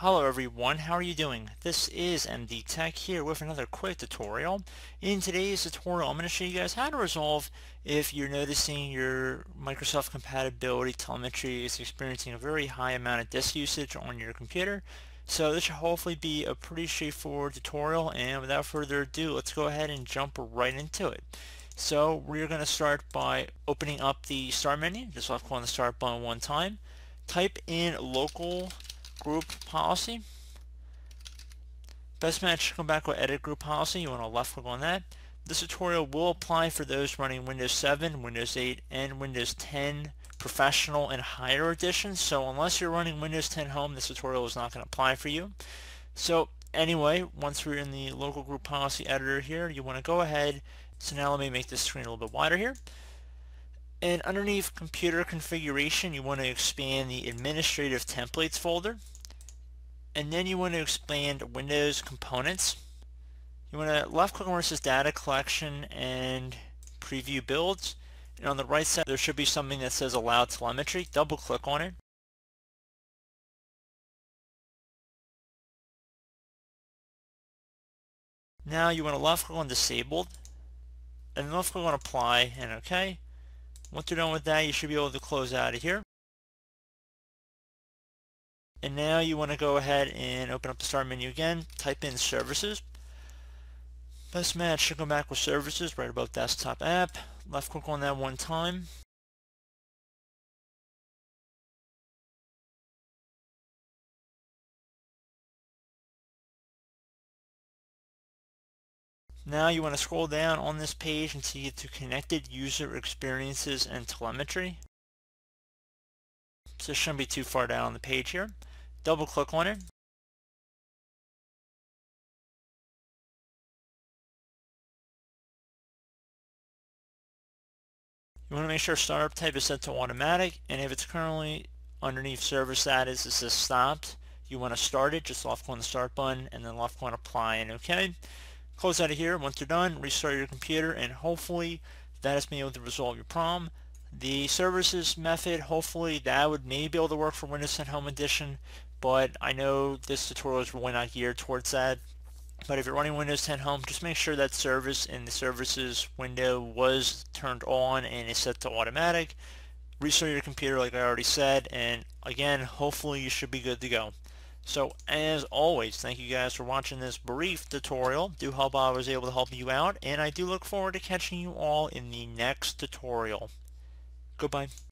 Hello everyone, how are you doing? This is MD Tech here with another quick tutorial. In today's tutorial, I'm going to show you guys how to resolve if you're noticing your Microsoft compatibility telemetry is experiencing a very high amount of disk usage on your computer. So this should hopefully be a pretty straightforward tutorial, and without further ado, let's go ahead and jump right into it. So we're going to start by opening up the Start menu. Just left click on the Start button one time. Type in Local Group Policy. Best match, come back with Edit Group Policy. You want to left click on that. This tutorial will apply for those running Windows 7, Windows 8, and Windows 10 Professional and Higher editions. So unless you're running Windows 10 Home, this tutorial is not going to apply for you. So anyway, once we're in the Local Group Policy editor here, you want to go ahead. So now let me make this screen a little bit wider here. And underneath Computer Configuration, you want to expand the Administrative Templates folder. And then you want to expand Windows Components. You want to left click on where it says Data Collection and Preview Builds. And on the right side, there should be something that says Allow Telemetry. Double click on it. Now you want to left click on Disabled. And left click on Apply and OK. Once you're done with that, you should be able to close out of here. And now you want to go ahead and open up the Start menu again, type in Services. Best match should come back with Services right above Desktop App. Left click on that one time. Now you want to scroll down on this page until you get to Connected User Experiences and Telemetry. So it shouldn't be too far down on the page here. Double click on it. You want to make sure startup type is set to automatic, and if it's currently underneath server status, it says stopped. You want to start it, just left click on the Start button and then left click on Apply and OK. Close out of here. Once you're done, restart your computer, and hopefully that has been able to resolve your problem. The services method, hopefully that would maybe be able to work for Windows 10 Home Edition, but I know this tutorial is really not geared towards that. But if you're running Windows 10 Home, just make sure that service in the services window was turned on and is set to automatic. Restart your computer like I already said, and again, hopefully you should be good to go. So as always, thank you guys for watching this brief tutorial. Do hope I was able to help you out, and I do look forward to catching you all in the next tutorial. Goodbye.